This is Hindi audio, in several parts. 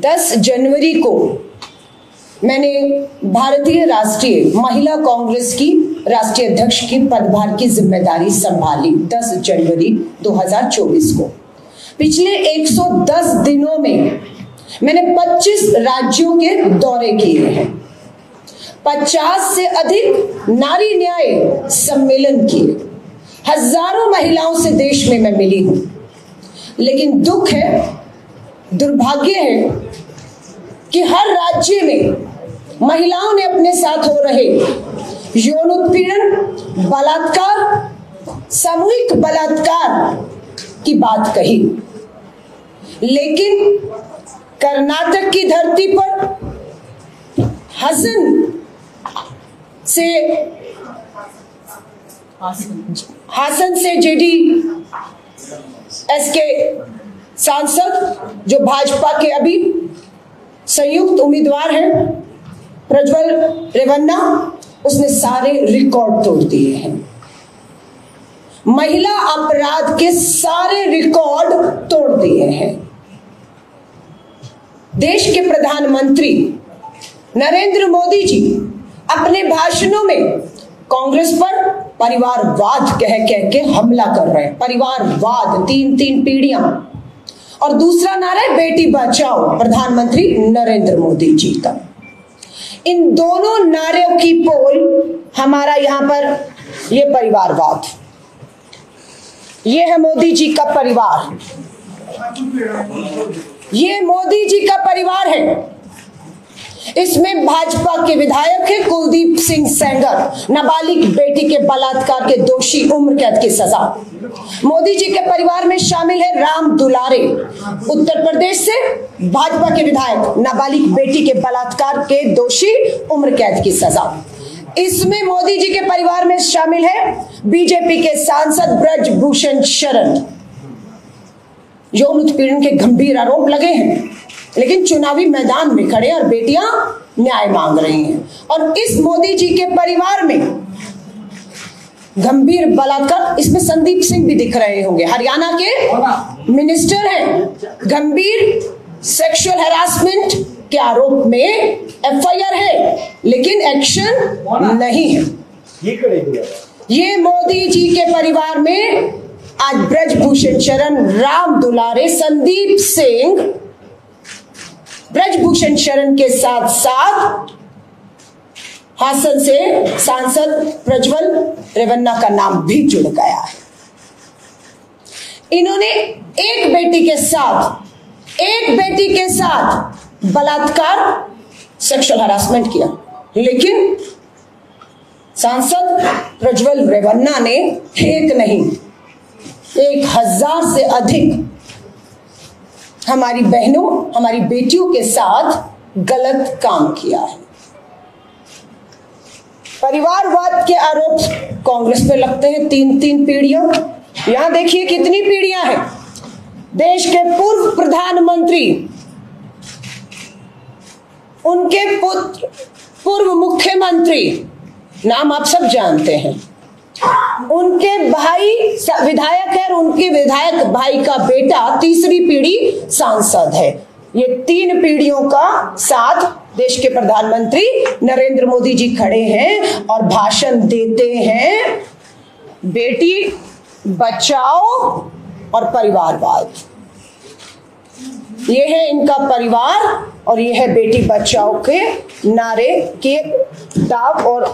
10 जनवरी को मैंने भारतीय राष्ट्रीय महिला कांग्रेस की राष्ट्रीय अध्यक्ष की पदभार की जिम्मेदारी संभाली 10 जनवरी 2024 को। पिछले 110 दिनों में मैंने 25 राज्यों के दौरे किए हैं, 50 से अधिक नारी न्याय सम्मेलन किए, हजारों महिलाओं से देश में मैं मिली हूं। लेकिन दुख है, दुर्भाग्य है कि हर राज्य में महिलाओं ने अपने साथ हो रहे यौन उत्पीड़न, बलात्कार, सामूहिक बलात्कार की बात कही, लेकिन कर्नाटक की धरती पर हासन से जेडी एस के सांसद जो भाजपा के अभी संयुक्त उम्मीदवार हैं, प्रज्वल रेवन्ना, उसने सारे रिकॉर्ड तोड़ दिए हैं। महिला अपराध के सारे रिकॉर्ड तोड़ दिए हैं। देश के प्रधानमंत्री नरेंद्र मोदी जी अपने भाषणों में कांग्रेस पर परिवारवाद कह के हमला कर रहे हैं। परिवारवाद, 3 पीढ़ियां, और दूसरा नारा है बेटी बचाओ प्रधानमंत्री नरेंद्र मोदी जी का। इन दोनों नारों की पोल हमारा यहां पर, ये परिवारवाद, ये है मोदी जी का परिवार, ये मोदी जी का परिवार है। इसमें भाजपा के विधायक है कुलदीप सिंह सैंगर, नाबालिग बेटी के बलात्कार के दोषी, उम्र कैद की सजा। मोदी जी के परिवार में शामिल है राम दुलारे, उत्तर प्रदेश से भाजपा के विधायक, नाबालिग बेटी के बलात्कार के दोषी, उम्र कैद की सजा। इसमें मोदी जी के परिवार में शामिल है बीजेपी के सांसद ब्रजभूषण शरण, यौन उत्पीड़न के गंभीर आरोप लगे हैं लेकिन चुनावी मैदान में खड़े और बेटियां न्याय मांग रही हैं। और इस मोदी जी के परिवार में गंभीर बलात्कार, इसमें संदीप सिंह भी दिख रहे होंगे, हरियाणा के मिनिस्टर हैं, गंभीर सेक्सुअल हैरासमेंट के आरोप में एफआईआर है लेकिन एक्शन नहीं है। ये मोदी जी के परिवार में आज ब्रजभूषण शरण, राम दुलारे, संदीप सिंह, ब्रजभूषण शरण के साथ साथ हासन से सांसद प्रज्वल रेवन्ना का नाम भी जुड़ गया है। इन्होंने एक बेटी के साथ बलात्कार, सेक्सुअल हरासमेंट किया, लेकिन सांसद प्रज्वल रेवन्ना ने एक नहीं 1000 से अधिक हमारी बहनों, हमारी बेटियों के साथ गलत काम किया है। परिवारवाद के आरोप कांग्रेस पे लगते हैं, 3 पीढ़ियां। यहां देखिए कितनी पीढ़ियां हैं। देश के पूर्व प्रधानमंत्री, उनके पुत्र, पूर्व मुख्यमंत्री, नाम आप सब जानते हैं, उनके भाई विधायक है और उनके विधायक भाई का बेटा, 3री पीढ़ी सांसद है। ये 3 पीढ़ियों का साथ देश के प्रधानमंत्री नरेंद्र मोदी जी खड़े हैं और भाषण देते हैं बेटी बचाओ और परिवारवाद। ये है इनका परिवार और ये है बेटी बचाओ के नारे के दाव और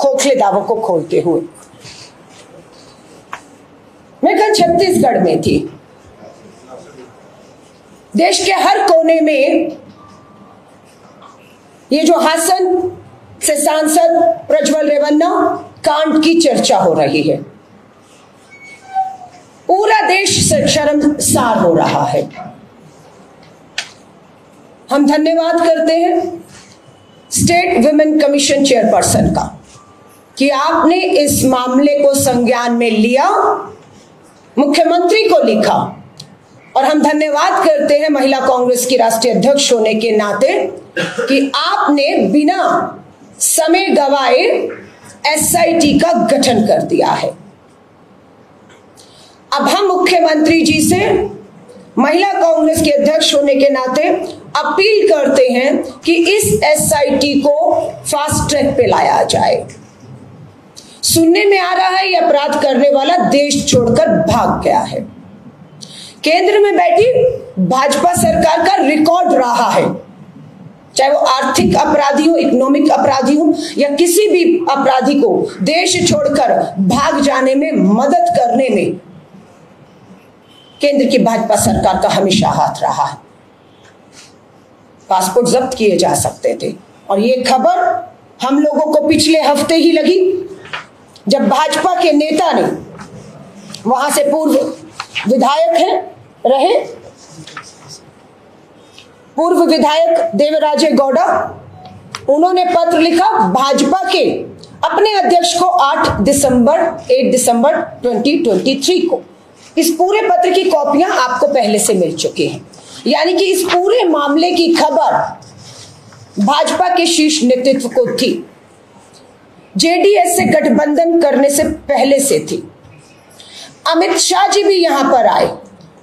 खोखले दावों को खोलते हुए। मैं कल छत्तीसगढ़ में थी। देश के हर कोने में ये जो हासन से सांसद प्रज्वल रेवन्ना कांड की चर्चा हो रही है, पूरा देश शर्मसार हो रहा है। हम धन्यवाद करते हैं स्टेट वुमेन कमीशन चेयरपर्सन का कि आपने इस मामले को संज्ञान में लिया, मुख्यमंत्री को लिखा, और हम धन्यवाद करते हैं महिला कांग्रेस की राष्ट्रीय अध्यक्ष होने के नाते कि आपने बिना समय गवाए एसआईटी का गठन कर दिया है। अब हम मुख्यमंत्री जी से महिला कांग्रेस के अध्यक्ष होने के नाते अपील करते हैं कि इस एसआईटी को फास्ट ट्रैक पे लाया जाए। सुनने में आ रहा है यह अपराध करने वाला देश छोड़कर भाग गया है। केंद्र में बैठी भाजपा सरकार का रिकॉर्ड रहा है, चाहे वो आर्थिक अपराधी हो, इकोनॉमिक अपराधी हो, या किसी भी अपराधी को देश छोड़कर भाग जाने में मदद करने में केंद्र की भाजपा सरकार का हमेशा हाथ रहा है। पासपोर्ट जब्त किए जा सकते थे और ये खबर हम लोगों को पिछले हफ्ते ही लगी जब भाजपा के नेता ने, वहां से पूर्व विधायक हैं रहे, पूर्व विधायक देवेंद्र राजे गौडा, उन्होंने पत्र लिखा भाजपा के अपने अध्यक्ष को 8 दिसंबर 2023 को। इस पूरे पत्र की कॉपियां आपको पहले से मिल चुकी हैं। यानी कि इस पूरे मामले की खबर भाजपा के शीर्ष नेतृत्व को थी, जेडीएस से गठबंधन करने से पहले से थी। अमित शाह जी भी यहां पर आए,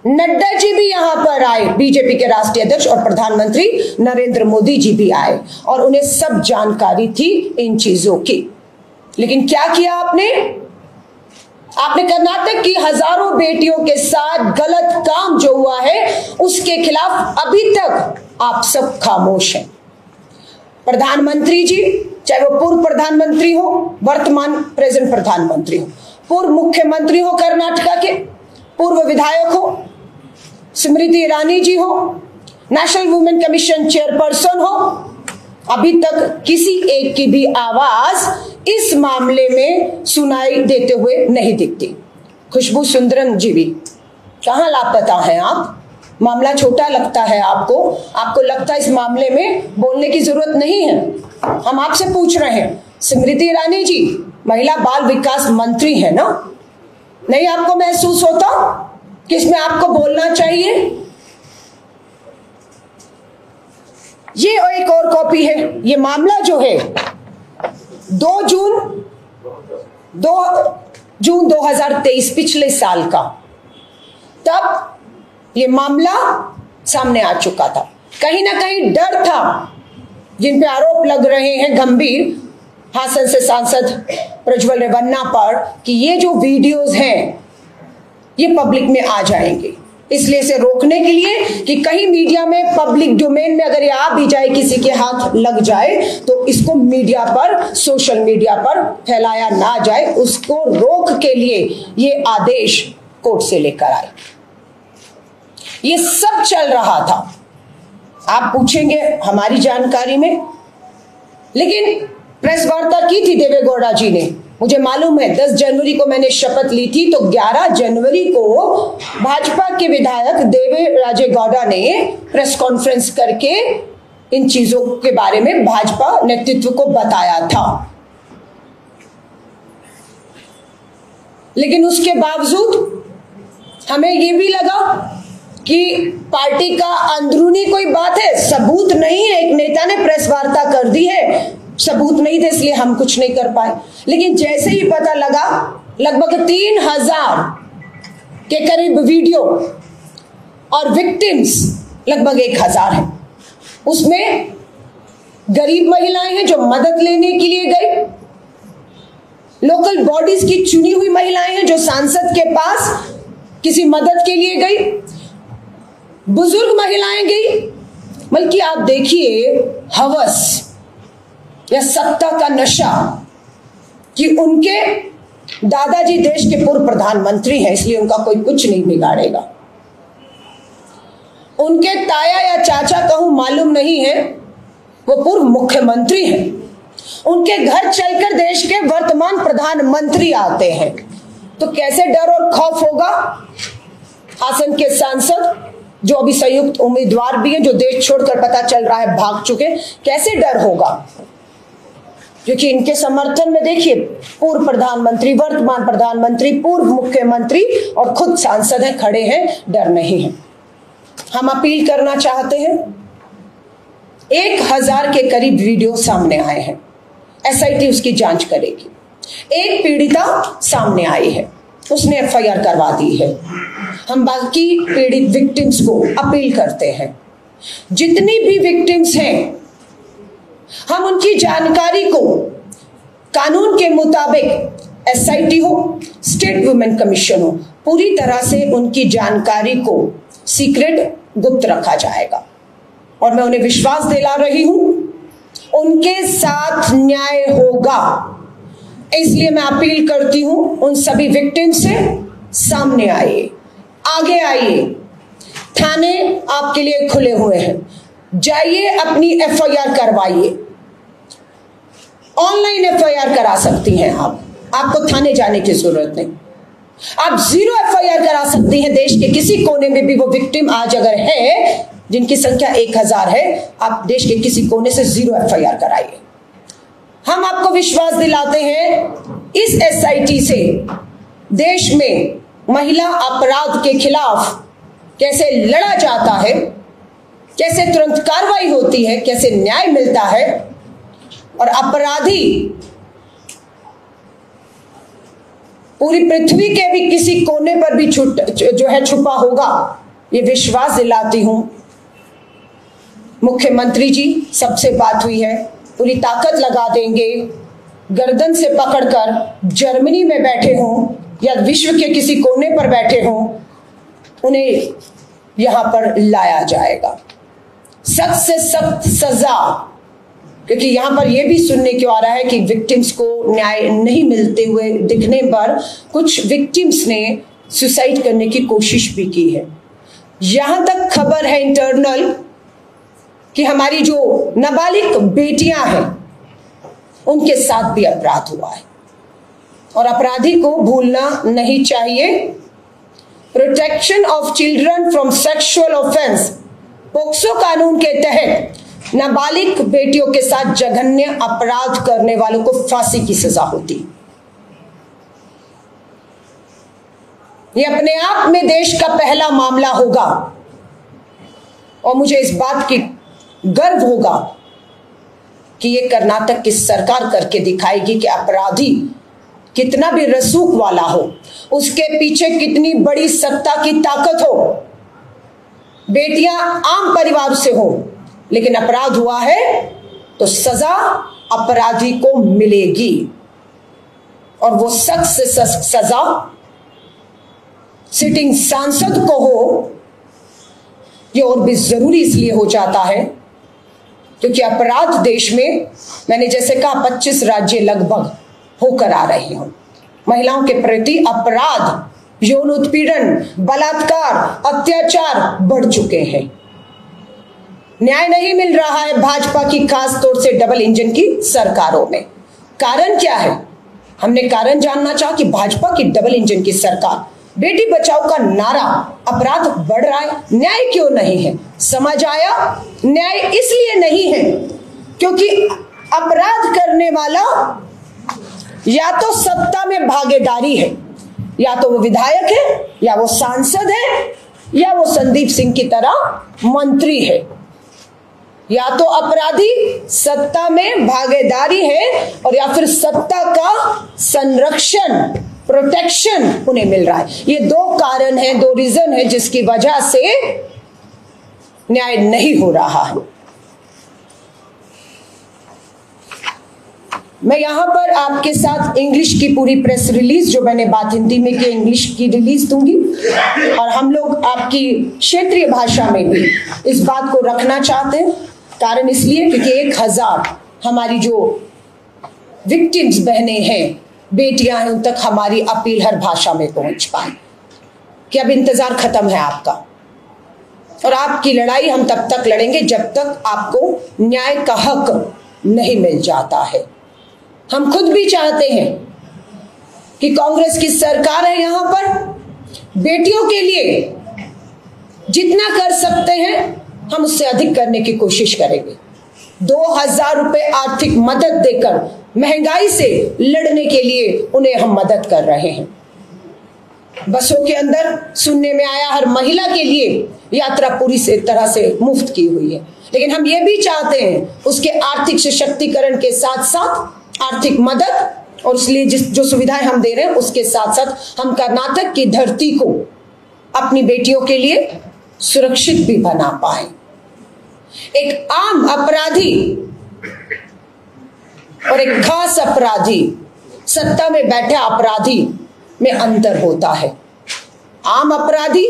नड्डा जी भी यहां पर आए, बीजेपी के राष्ट्रीय अध्यक्ष और प्रधानमंत्री नरेंद्र मोदी जी भी आए और उन्हें सब जानकारी थी इन चीजों की। लेकिन क्या किया आपने? आपने कर्नाटक की हजारों बेटियों के साथ गलत काम जो हुआ है उसके खिलाफ अभी तक आप सब खामोश हैं। प्रधानमंत्री जी, चाहे वो पूर्व प्रधानमंत्री हो, वर्तमान प्रेजेंट प्रधानमंत्री हो, पूर्व मुख्यमंत्री हो कर्नाटका के, पूर्व विधायक हो, स्मृति ईरानी जी हो, नेशनल वुमेन कमीशन चेयरपर्सन हो, अभी तक किसी एक की भी आवाज इस मामले में सुनाई देते हुए नहीं दिखती। खुशबू सुंदरम जी भी कहाँ लापता हैं आप? मामला छोटा लगता है आपको, आपको लगता है इस मामले में बोलने की जरूरत नहीं है। हम आपसे पूछ रहे हैं, स्मृति ईरानी जी महिला बाल विकास मंत्री है ना, नहीं आपको महसूस होता कि इसमें आपको बोलना चाहिए? ये एक और कॉपी है। ये मामला जो है 2 जून 2023 पिछले साल का, तब ये मामला सामने आ चुका था। कहीं ना कहीं डर था, जिन पे आरोप लग रहे हैं गंभीर हासन से सांसद प्रज्वल रेवन्ना पर कि ये जो वीडियोस हैं ये पब्लिक में आ जाएंगे, इसलिए इसे रोकने के लिए कि कहीं मीडिया में पब्लिक डोमेन में अगर ये आ भी जाए, किसी के हाथ लग जाए, तो इसको मीडिया पर, सोशल मीडिया पर फैलाया ना जाए, उसको रोक के लिए ये आदेश कोर्ट से लेकर आए। ये सब चल रहा था, आप पूछेंगे हमारी जानकारी में। लेकिन प्रेस वार्ता की थी देवेगौड़ा जी ने, मुझे मालूम है 10 जनवरी को मैंने शपथ ली थी, तो 11 जनवरी को भाजपा के विधायक देवेंद्र राजे गौडा ने प्रेस कॉन्फ्रेंस करके इन चीजों के बारे में भाजपा नेतृत्व को बताया था। लेकिन उसके बावजूद हमें ये भी लगा कि पार्टी का अंदरूनी कोई बात है, सबूत नहीं है, एक नेता ने प्रेस वार्ता कर दी है, सबूत नहीं थे इसलिए हम कुछ नहीं कर पाए। लेकिन जैसे ही पता लगा, लगभग 3000 के करीब वीडियो और विक्टिम्स लगभग 1000 है। उसमें गरीब महिलाएं हैं जो मदद लेने के लिए गई, लोकल बॉडीज की चुनी हुई महिलाएं हैं जो सांसद के पास किसी मदद के लिए गई, बुजुर्ग महिलाएं गई। बल्कि आप देखिए हवस या सत्ता का नशा कि उनके दादाजी देश के पूर्व प्रधानमंत्री हैं इसलिए उनका कोई कुछ नहीं बिगाड़ेगा, उनके ताया या चाचा कहूं मालूम नहीं है, वो पूर्व मुख्यमंत्री हैं, उनके घर चलकर देश के वर्तमान प्रधानमंत्री आते हैं, तो कैसे डर और खौफ होगा? हासन के सांसद जो अभी संयुक्त उम्मीदवार भी हैं, जो देश छोड़कर पता चल रहा है भाग चुके, कैसे डर होगा? क्योंकि इनके समर्थन में देखिए पूर्व प्रधानमंत्री, वर्तमान प्रधानमंत्री, पूर्व मुख्यमंत्री और खुद सांसद हैं, खड़े हैं, डर नहीं है। हम अपील करना चाहते हैं, 1000 के करीब वीडियो सामने आए हैं, एसआईटी उसकी जांच करेगी। एक पीड़िता सामने आई है, उसने एफआईआर करवा दी है। हम बाकी पीड़ित विक्टिम्स को अपील करते हैं, जितनी भी विक्टिम्स हैं हम उनकी जानकारी को कानून के मुताबिक एसआईटी हो, स्टेट वुमेन कमीशन हो, पूरी तरह से उनकी जानकारी को सीक्रेट गुप्त रखा जाएगा। और मैं उन्हें विश्वास दिला रही हूं उनके साथ न्याय होगा। इसलिए मैं अपील करती हूं उन सभी विक्टिम से, सामने आइए, आगे आइए, थाने आपके लिए खुले हुए हैं, जाइए अपनी एफआईआर करवाइए। ऑनलाइन एफआईआर करा सकती हैं आप, आपको थाने जाने की जरूरत नहीं। आप 0 एफआईआर करा सकती हैं। देश के किसी कोने में भी वो विक्टिम आज अगर है, जिनकी संख्या 1000 है, आप देश के किसी कोने से 0 एफआईआर कराइए। हम आपको विश्वास दिलाते हैं इस एसआईटी से देश में महिला अपराध के खिलाफ कैसे लड़ा जाता है, कैसे तुरंत कार्रवाई होती है, कैसे न्याय मिलता है और अपराधी पूरी पृथ्वी के भी किसी कोने पर भी छुपा होगा। ये विश्वास दिलाती हूं। मुख्यमंत्री जी सबसे बात हुई है, पूरी ताकत लगा देंगे, गर्दन से पकड़कर जर्मनी में बैठे हों या विश्व के किसी कोने पर बैठे हों, उन्हें यहां पर लाया जाएगा, सख्त से सख्त सजा। क्योंकि यहां पर यह भी सुनने को आ रहा है कि विक्टिम्स को न्याय नहीं मिलते हुए दिखने पर कुछ विक्टिम्स ने सुसाइड करने की कोशिश भी की है। यहां तक खबर है इंटरनल कि हमारी जो नाबालिग बेटियां हैं उनके साथ भी अपराध हुआ है। और अपराधी को भूलना नहीं चाहिए। Protection of children from sexual offence POCSO कानून के तहत नाबालिग बेटियों के साथ जघन्य अपराध करने वालों को फांसी की सजा होती। ये अपने आप में देश का पहला मामला होगा और मुझे इस बात की गर्व होगा कि ये कर्नाटक की सरकार करके दिखाएगी कि अपराधी कितना भी रसूख वाला हो, उसके पीछे कितनी बड़ी सत्ता की ताकत हो, बेटियां आम परिवार से हो, लेकिन अपराध हुआ है तो सजा अपराधी को मिलेगी और वो सख्त से सख्त सजा सिटिंग सांसद को हो। ये और भी जरूरी इसलिए हो जाता है क्योंकि अपराध देश में, मैंने जैसे कहा, 25 राज्य लगभग होकर आ रही हूं। महिलाओं के प्रति अपराध, यौन उत्पीड़न, बलात्कार, अत्याचार बढ़ चुके हैं। न्याय नहीं मिल रहा है भाजपा की, खास तौर से डबल इंजन की सरकारों में। कारण क्या है? हमने कारण जानना चाहा कि भाजपा की डबल इंजन की सरकार बेटी बचाओ का नारा, अपराध बढ़ रहा है, न्याय क्यों नहीं है? समझ आया, न्याय इसलिए नहीं है क्योंकि अपराध करने वाला या तो सत्ता में भागीदारी है, या तो वो विधायक है, या वो सांसद है, या वो संदीप सिंह की तरह मंत्री है। या तो अपराधी सत्ता में भागीदारी है और या फिर सत्ता का संरक्षण, प्रोटेक्शन उन्हें मिल रहा है। ये 2 कारण है, 2 रीजन है जिसकी वजह से न्याय नहीं हो रहा है। मैं यहाँ पर आपके साथ इंग्लिश की पूरी प्रेस रिलीज, जो मैंने बात हिंदी में की, इंग्लिश की रिलीज दूंगी और हम लोग आपकी क्षेत्रीय भाषा में भी इस बात को रखना चाहते हैं। कारण इसलिए क्योंकि 1000 हमारी जो विक्टिम्स बहने हैं, बेटियां हैं, उन तक हमारी अपील हर भाषा में पहुंच पाए कि अब इंतजार खत्म है आपका और आपकी लड़ाई हम तब तक लड़ेंगे जब तक आपको न्याय का हक नहीं मिल जाता है। हम खुद भी चाहते हैं कि कांग्रेस की सरकार है यहां पर, बेटियों के लिए जितना कर सकते हैं हम उससे अधिक करने की कोशिश करेंगे। 2000 रुपए आर्थिक मदद देकर महंगाई से लड़ने के लिए उन्हें हम मदद कर रहे हैं। बसों के अंदर सुनने में आया हर महिला के लिए यात्रा पूरी से तरह से मुफ्त की हुई है। लेकिन हम ये भी चाहते हैं उसके आर्थिक सशक्तिकरण के साथ साथ आर्थिक मदद और इसलिए जो सुविधाएं हम दे रहे हैं उसके साथ साथ हम कर्नाटक की धरती को अपनी बेटियों के लिए सुरक्षित भी बना पाए। एक आम अपराधी और एक खास अपराधी, सत्ता में बैठे अपराधी में अंतर होता है। आम अपराधी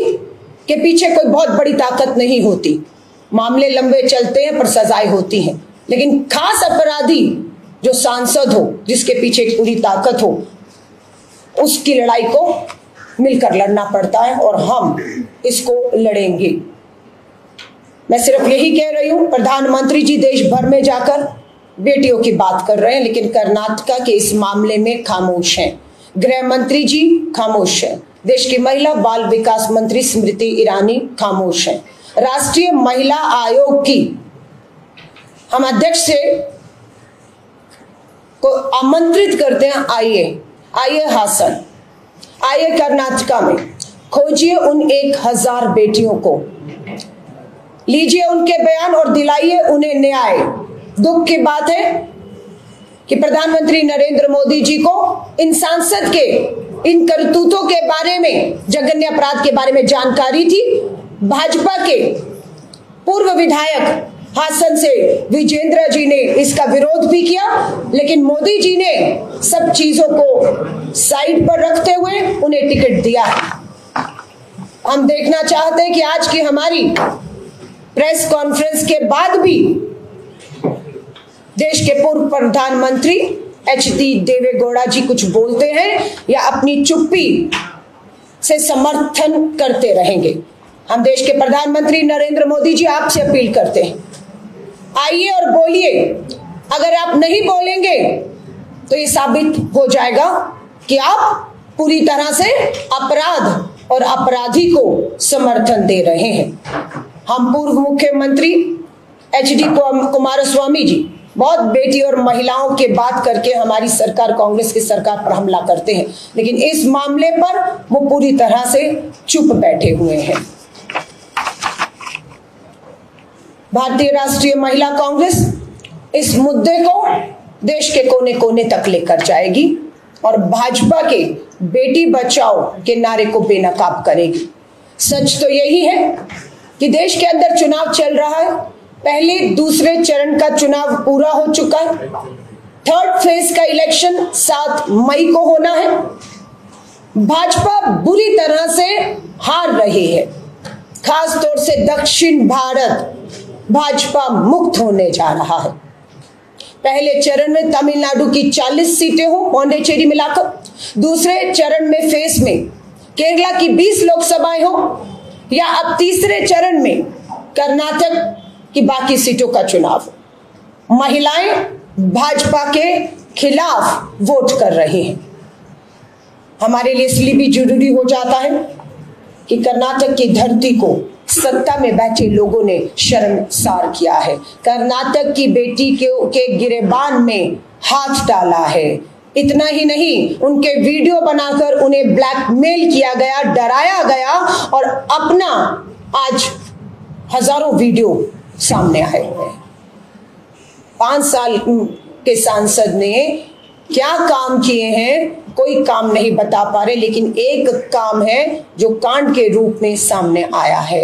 के पीछे कोई बहुत बड़ी ताकत नहीं होती, मामले लंबे चलते हैं पर सजाएं होती हैं, लेकिन खास अपराधी जो सांसद हो, जिसके पीछे पूरी ताकत हो, उसकी लड़ाई को मिलकर लड़ना पड़ता है और हम इसको लड़ेंगे। मैं सिर्फ यही कह रही हूं, प्रधानमंत्री जी देश भर में जाकर बेटियों की बात कर रहे हैं लेकिन कर्नाटका के इस मामले में खामोश हैं। गृह मंत्री जी खामोश हैं, देश की महिला बाल विकास मंत्री स्मृति ईरानी खामोश हैं, राष्ट्रीय महिला आयोग की हम अध्यक्ष से को आमंत्रित करते हैं, आइए आइए हासन, आइए कर्नाटका में, खोजिए उन 1000 बेटियों को, लीजिए उनके बयान और दिलाइए उन्हें न्याय। दुख की बात है कि प्रधानमंत्री नरेंद्र मोदी जी को इन सांसद के इन करतूतों के बारे में, जघन्य अपराध के बारे में जानकारी थी। भाजपा के पूर्व विधायक हासन से विजेंद्र जी ने इसका विरोध भी किया, लेकिन मोदी जी ने सब चीजों को साइड पर रखते हुए उन्हें टिकट दिया। हम देखना चाहते हैं कि आज की हमारी प्रेस कॉन्फ्रेंस के बाद भी देश के पूर्व प्रधानमंत्री एचडी देवेगौड़ा जी कुछ बोलते हैं या अपनी चुप्पी से समर्थन करते रहेंगे। हम देश के प्रधानमंत्री नरेंद्र मोदी जी आपसे अपील करते हैं, आइए और बोलिए। अगर आप नहीं बोलेंगे तो ये साबित हो जाएगा कि आप पूरी तरह से अपराध और अपराधी को समर्थन दे रहे हैं। हम पूर्व मुख्यमंत्री एचडी कुमार स्वामी जी बहुत बेटी और महिलाओं के बात करके हमारी सरकार, कांग्रेस की सरकार पर हमला करते हैं, लेकिन इस मामले पर वो पूरी तरह से चुप बैठे हुए हैं। भारतीय राष्ट्रीय महिला कांग्रेस इस मुद्दे को देश के कोने कोने तक लेकर जाएगी और भाजपा के बेटी बचाओ के नारे को बेनकाब करेगी। सच तो यही है कि देश के अंदर चुनाव चल रहा है, पहले दूसरे चरण का चुनाव पूरा हो चुका है, थर्ड फेज का इलेक्शन 7 मई को होना है। भाजपा बुरी तरह से हार रही है, खास तौर से दक्षिण भारत भाजपा मुक्त होने जा रहा है। पहले चरण में तमिलनाडु की 40 सीटें हो पौंडेचेरी मिलाकर, दूसरे चरण में फेस में केरला की 20 लोकसभाएं हो, या अब तीसरे चरण में कर्नाटक कि बाकी सीटों का चुनाव। महिलाएं भाजपा के खिलाफ वोट कर रही हैं। हमारे लिए इसलिए भी जरूरी हो जाता है कि कर्नाटक की धरती को सत्ता में बैठे लोगों ने शर्मसार किया है, कर्नाटक की बेटी के गिरेबान में हाथ डाला है। इतना ही नहीं, उनके वीडियो बनाकर उन्हें ब्लैकमेल किया गया, डराया गया और अपना आज हजारों वीडियो सामने आए हुए। 5 साल के सांसद ने क्या काम किए हैं कोई काम नहीं बता पा रहे, लेकिन एक काम है जो कांड के रूप में सामने आया है।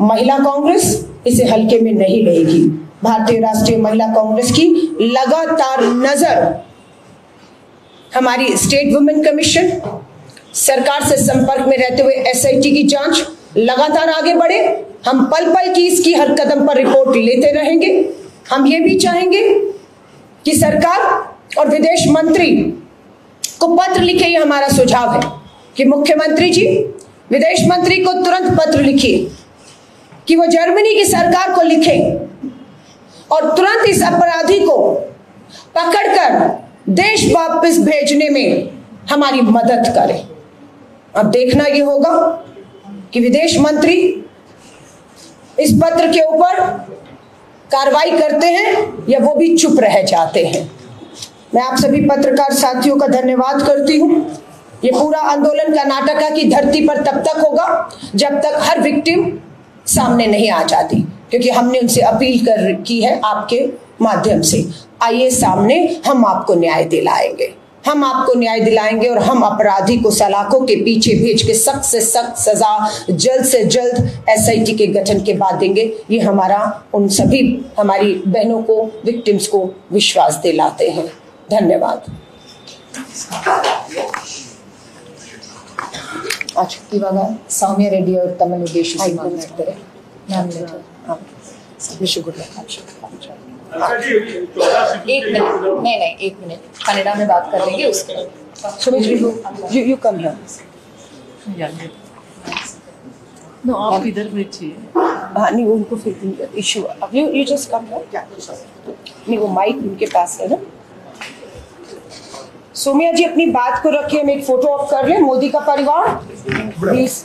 महिला कांग्रेस इसे हल्के में नहीं लेगी। भारतीय राष्ट्रीय महिला कांग्रेस की लगातार नजर हमारी स्टेट वुमेन कमीशन, सरकार से संपर्क में रहते हुए एसआईटी की जांच, लगातार आगे बढ़े। हम पल पल की इसकी हर कदम पर रिपोर्ट लेते रहेंगे। हम ये भी चाहेंगे कि सरकार और विदेश मंत्री को पत्र लिखे, ये हमारा सुझाव है कि मुख्यमंत्री जी विदेश मंत्री को तुरंत पत्र लिखिए कि वो जर्मनी की सरकार को लिखें और तुरंत इस अपराधी को पकड़कर देश वापस भेजने में हमारी मदद करें। अब देखना ये होगा कि विदेश मंत्री इस पत्र के ऊपर कार्रवाई करते हैं या वो भी चुप रह जाते हैं। मैं आप सभी पत्रकार साथियों का धन्यवाद करती हूँ। ये पूरा आंदोलन कर्नाटका की धरती पर तब तक होगा जब तक हर विक्टिम सामने नहीं आ जाती, क्योंकि हमने उनसे अपील की है आपके माध्यम से, आइए सामने, हम आपको न्याय दिलाएंगे। हम आपको न्याय दिलाएंगे और हम अपराधी को सलाखों के पीछे भेज के सख्त से सख्त सजा जल्द से जल्द एसआईटी के गठन के बाद देंगे। ये हमारा उन सभी हमारी बहनों को, विक्टिम्स को विश्वास दिलाते हैं। धन्यवाद। आज सामिया रेड्डी और तमिल देश एक मिनट कनाडा में बात कर लेंगे उसके बाद। You come here. नो आप इधर बैठिए। हाँ नहीं वो उनको फिर इशू अब यू जस्ट कम हियर। नहीं वो माइक उनके पास है ना। सोमिया जी अपनी बात को रखिए, हम एक फोटो ऑफ कर रहे हैं। मोदी का परिवार प्लीज।